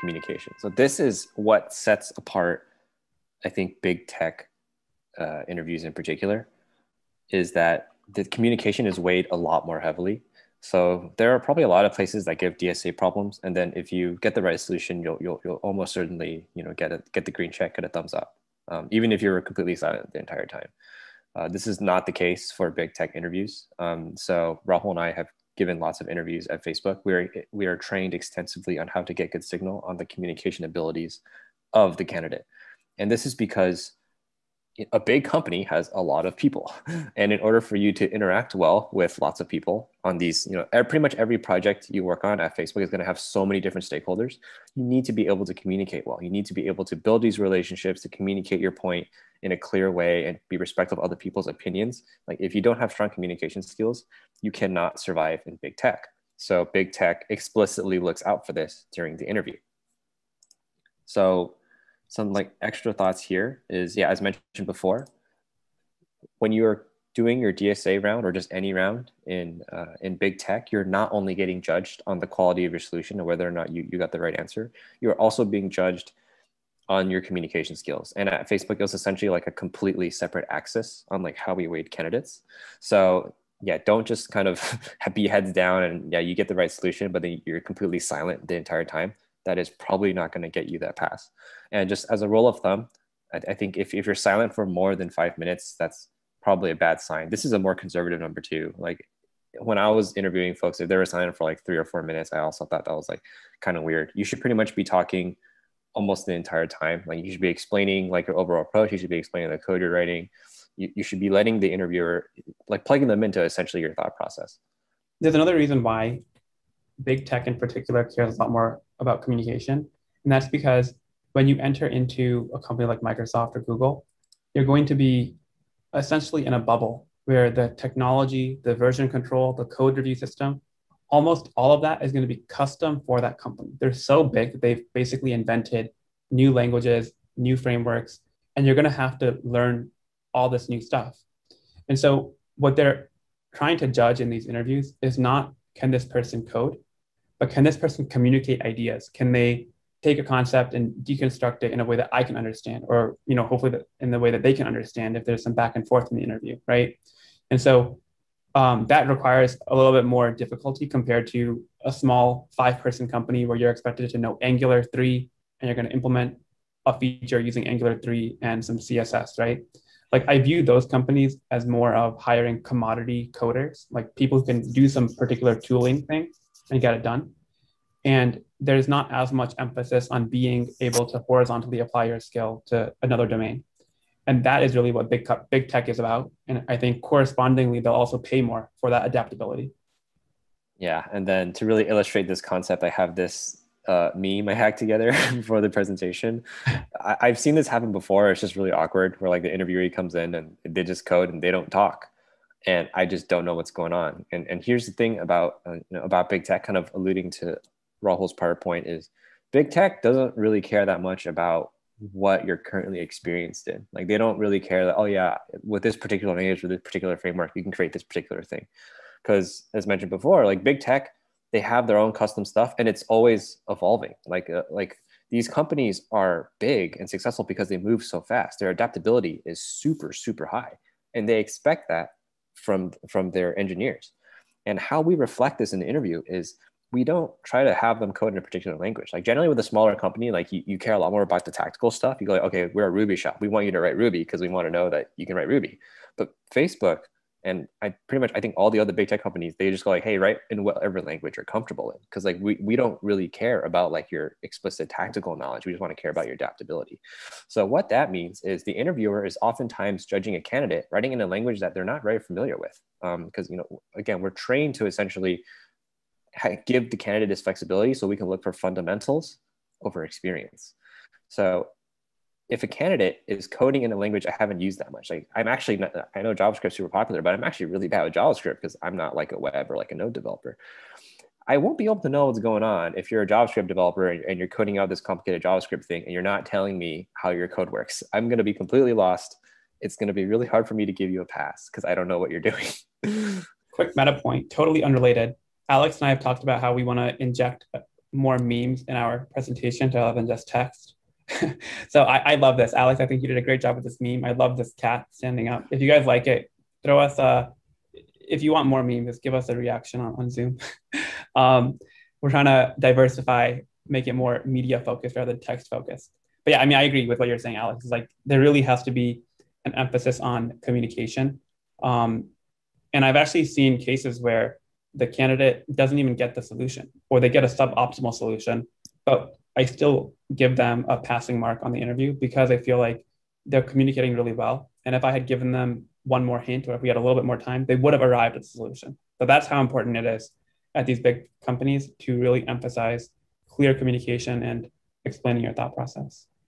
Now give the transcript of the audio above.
communication. So this is what sets apart, I think, big tech interviews in particular, is that the communication is weighed a lot more heavily. So there are probably a lot of places that give DSA problems, and then if you get the right solution, you'll almost certainly, you know, get the green check, get a thumbs up, even if you're completely silent the entire time. This is not the case for big tech interviews. So Rahul and I have given lots of interviews at Facebook. We are trained extensively on how to get good signal on the communication abilities of the candidate, and this is because a big company has a lot of people, and in order for you to interact well with lots of people on these, you know, pretty much every project you work on at Facebook is going to have so many different stakeholders. You need to be able to communicate well. You need to be able to build these relationships, to communicate your point in a clear way, and be respectful of other people's opinions. Like, if you don't have strong communication skills, you cannot survive in big tech. So big tech explicitly looks out for this during the interview. So some like extra thoughts here is, yeah, as mentioned before, when you're doing your DSA round or just any round in big tech, you're not only getting judged on the quality of your solution and whether or not you got the right answer, you're also being judged on your communication skills. And at Facebook, it was essentially like a completely separate axis on like how we weighed candidates. So yeah, don't just kind of be heads down and yeah, you get the right solution, but then you're completely silent the entire time. That is probably not going to get you that pass. And just as a rule of thumb, I think if you're silent for more than 5 minutes, that's probably a bad sign. This is a more conservative number too. Like when I was interviewing folks, if they were silent for like 3 or 4 minutes, I also thought that was like kind of weird. You should pretty much be talking almost the entire time. Like you should be explaining like your overall approach. You should be explaining the code you're writing. You should be letting the interviewer, like plugging them into essentially your thought process. There's another reason why big tech in particular cares a lot more about communication. And that's because when you enter into a company like Microsoft or Google, you're going to be essentially in a bubble where the technology, the version control, the code review system, almost all of that is going to be custom for that company. They're so big that they've basically invented new languages, new frameworks, and you're going to have to learn all this new stuff. And so what they're trying to judge in these interviews is not, can this person code? But can this person communicate ideas? Can they take a concept and deconstruct it in a way that I can understand, or, you know, hopefully in the way that they can understand if there's some back and forth in the interview, right? And so that requires a little bit more difficulty compared to a small 5-person company where you're expected to know Angular 3 and you're going to implement a feature using Angular 3 and some CSS, right? Like I view those companies as more of hiring commodity coders, like people who can do some particular tooling thing and get it done. And there's not as much emphasis on being able to horizontally apply your skill to another domain. And that is really what big tech is about. And I think correspondingly, they'll also pay more for that adaptability. Yeah, and then to really illustrate this concept, I have this meme I hacked together for the presentation. I've seen this happen before. It's just really awkward where like the interviewee comes in and they just code and they don't talk. And I just don't know what's going on. And here's the thing about about big tech, kind of alluding to Rahul's PowerPoint, is big tech doesn't really care that much about what you're currently experienced in. Like they don't really care that, oh yeah, with this particular language, with this particular framework, you can create this particular thing. Because as mentioned before, like big tech, they have their own custom stuff and it's always evolving. Like these companies are big and successful because they move so fast. Their adaptability is super, super high. And they expect that from their engineers. And how we reflect this in the interview is we don't try to have them code in a particular language. Like generally with a smaller company, like you care a lot more about the tactical stuff. You go like, okay, we're a Ruby shop. We want you to write Ruby because we want to know that you can write Ruby. But Facebook, and I think all the other big tech companies, they just go like, hey, write in whatever language you're comfortable in. Cause like we don't really care about like your explicit tactical knowledge. We just want to care about your adaptability. So what that means is the interviewer is oftentimes judging a candidate writing in a language that they're not very familiar with. Cause you know, again, we're trained to essentially give the candidate this flexibility so we can look for fundamentals over experience. So if a candidate is coding in a language I haven't used that much, like I'm actually not, I know JavaScript's super popular, but I'm actually really bad with JavaScript because I'm not like a web or like a node developer. I won't be able to know what's going on if you're a JavaScript developer and you're coding out this complicated JavaScript thing and you're not telling me how your code works. I'm going to be completely lost. It's going to be really hard for me to give you a pass because I don't know what you're doing. Quick meta point, totally unrelated. Alex and I have talked about how we want to inject more memes in our presentation rather than just text. So I love this. Alex, I think you did a great job with this meme. I love this cat standing up. If you guys like it, throw us a, if you want more memes, just give us a reaction on Zoom. We're trying to diversify, make it more media focused rather than text focused. But yeah, I mean, I agree with what you're saying, Alex. It's like, there really has to be an emphasis on communication. And I've actually seen cases where the candidate doesn't even get the solution, or they get a suboptimal solution, but I still give them a passing mark on the interview because I feel like they're communicating really well. And if I had given them one more hint, or if we had a little bit more time, they would have arrived at the solution. So that's how important it is at these big companies to really emphasize clear communication and explaining your thought process.